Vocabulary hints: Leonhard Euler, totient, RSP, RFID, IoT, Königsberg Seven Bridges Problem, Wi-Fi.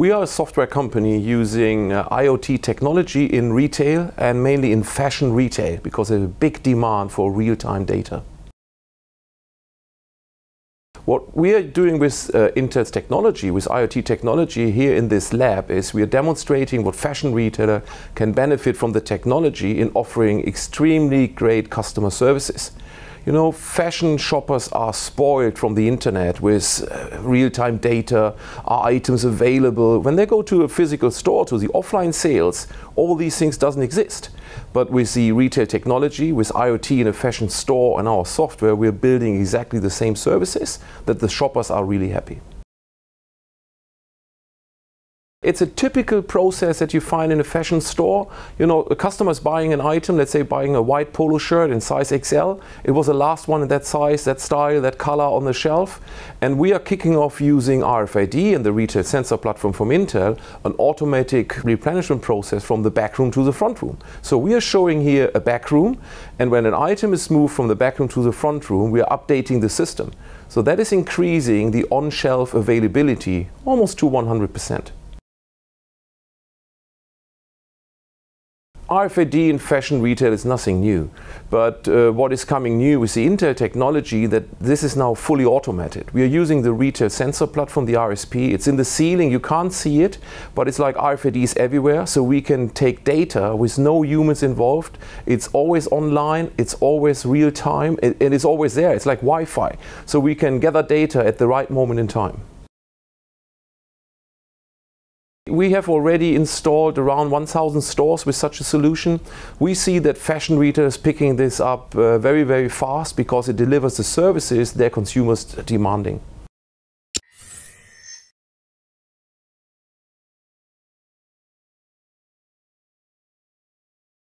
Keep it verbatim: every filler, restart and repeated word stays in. We are a software company using uh, IoT technology in retail and mainly in fashion retail because there's a big demand for real-time data. What we are doing with uh, Intel's technology, with IoT technology here in this lab is we are demonstrating what fashion retailer can benefit from the technology in offering extremely great customer services. You know, fashion shoppers are spoiled from the internet with uh, real-time data, are items available. When they go to a physical store, to the offline sales, all these things doesn't exist. But with the retail technology, with IoT in a fashion store and our software, we're building exactly the same services that the shoppers are really happy. It's a typical process that you find in a fashion store. You know, a customer is buying an item, let's say buying a white polo shirt in size X L. It was the last one in that size, that style, that color on the shelf. And we are kicking off using R F I D and the retail sensor platform from Intel, an automatic replenishment process from the back room to the front room. So we are showing here a back room, and when an item is moved from the back room to the front room, we are updating the system. So that is increasing the on-shelf availability almost to one hundred percent. R F I D in fashion retail is nothing new, but uh, what is coming new with the Intel technology that this is now fully automated. We are using the retail sensor platform, the R S P. It's in the ceiling, you can't see it, but it's like R F I D is everywhere, so we can take data with no humans involved. It's always online, it's always real time, and it's always there. It's like Wi-Fi, so we can gather data at the right moment in time. We have already installed around one thousand stores with such a solution. We see that fashion retailers picking this up uh, very, very fast because it delivers the services their consumers are demanding.